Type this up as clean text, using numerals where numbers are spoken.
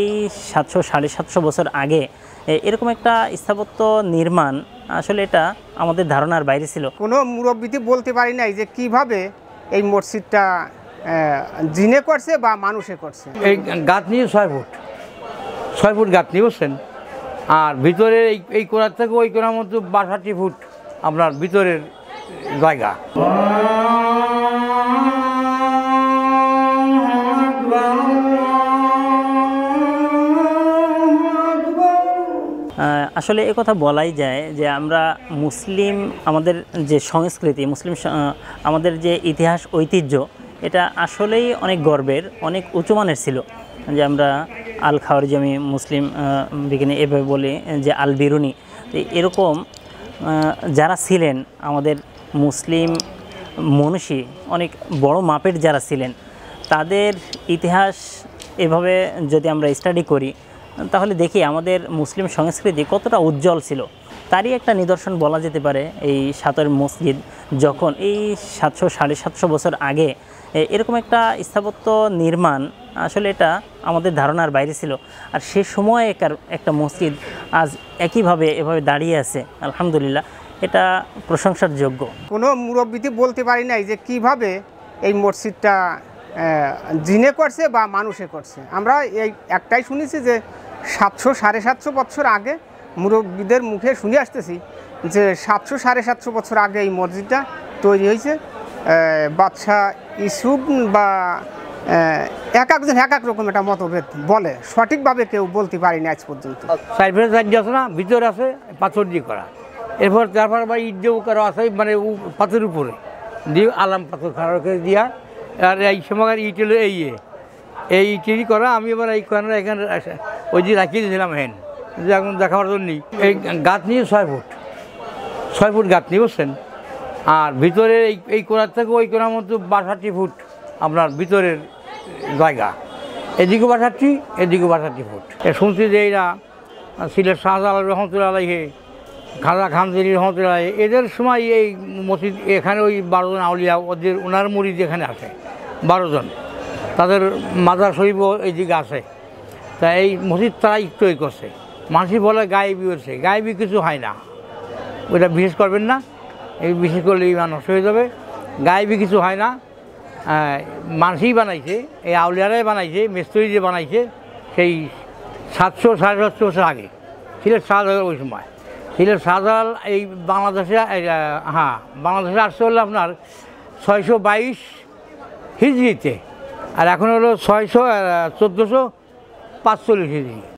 এই 700-750 বছর আগে এরকম একটা স্থাপত্য নির্মাণ, আসলে এটা আমাদের ধারণার বাইরে ছিল। কোনো মুরব্বিতে বলতে পারি নাই যে কিভাবে এই মসজিদটা জিনে করছে বা মানুষে করছে। এই গাঁথনি 6 ফুট গাঁথনি বলছেন, আর ভিতরে এই কোণার থেকে ওই কোণার মতো 62 ফুট আপনার ভিতরের জায়গা। আসলে এ কথা বলাই যায় যে আমরা মুসলিম, আমাদের যে সংস্কৃতি, মুসলিম আমাদের যে ইতিহাস ঐতিহ্য, এটা আসলেই অনেক গর্বের, অনেক উঁচুমানের ছিল। যে আমরা আল খাওয়ারিজমি মুসলিম বিজ্ঞানী এভাবে বলি যে আল বিরুনি, এরকম যারা ছিলেন আমাদের মুসলিম মনীষী, অনেক বড় মাপের যারা ছিলেন, তাদের ইতিহাস এভাবে যদি আমরা স্টাডি করি তাহলে দেখি আমাদের মুসলিম সংস্কৃতি কতটা উজ্জ্বল ছিল। তারই একটা নিদর্শন বলা যেতে পারে এই শাহজালাল মসজিদ। যখন এই 700-750 বছর আগে এরকম একটা স্থাপত্য নির্মাণ, আসলে এটা আমাদের ধারণার বাইরে ছিল। আর সে সময়ে একটা মসজিদ আজ একইভাবে এভাবে দাঁড়িয়ে আছে, আলহামদুলিল্লাহ, এটা প্রশংসার যোগ্য। কোনো মুরব্বিতে বলতে পারি নাই যে কিভাবে এই মসজিদটা জিনে করছে বা মানুষে করছে। আমরা এই একটাই শুনেছি যে 700-750 বছর আগে, মুরব্বিদের মুখে শুনে আসতেছি যে 700-750 বছর আগে এই মসজিদটা তৈরি হয়েছে। বাদশাহ ইসুব বা এক একজন এক এক রকম একটা মতভেদ বলে, সঠিকভাবে কেউ বলতে পারেনি আজ পর্যন্ত। সাইফের সাহায্য আছে না, ভিতরে আছে পাথর দিয়ে করা, এরপর তারপর আবার ইট দিয়েও করা আছে, মানে পাথরের উপরে দিয়ে আলাম পাথর খাড়া করে দিয়া। আর এই সময় ইটেল এই ইটেরই করা। আমি এবার এই করার এখানে ওই যে রাখিয়ে দিয়েছিলাম হ্যান, যে এখন দেখাবার জন্যই। এই গাঁথনি 6 ফুট গাঁথনি বলছেন, আর ভিতরে এই কোণার থেকে ওই কোণার মতো 62 ফুট আপনার ভিতরের জায়গা। এদিকে 62, এদিকে 62 ফুট। শুনছি যে এরা সিলেট শাহজালাল রহমতুল্লাহ আলাইহি, খাজা খানজলি রহমতুল্লাহ আলাইহি, এদের সময় এই মসজিদ এখানে ওই 12 জন আউলিয়া, ওদের ওনার মুরিদ যেখানে আছে 12 জন, তাদের মাজার শরীফ এই দিকে আছে। তা এই মসজিদ তারা তৈরি করছে। মানুষই বলে গায়েবি হচ্ছে, গায়েবি কিছু হয় না, ওটা বিশেষ করবেন না, এই বিশেষ করলে ইমান নষ্ট হয়ে যাবে। গায়েবি কিছু হয় না, মানুষই বানাইছে, এই আউলিয়ারাই বানাইছে, মিস্ত্রি যে বানাইছে সেই 700-750 বছর আগে, সিলেট শাহজালাল। ওই সময় সিলেট শাহজালাল এই বাংলাদেশে, হ্যাঁ বাংলাদেশে আসছে হলো আপনার 622 হিজরিতে, আর এখন হলো 1445 হিজরি।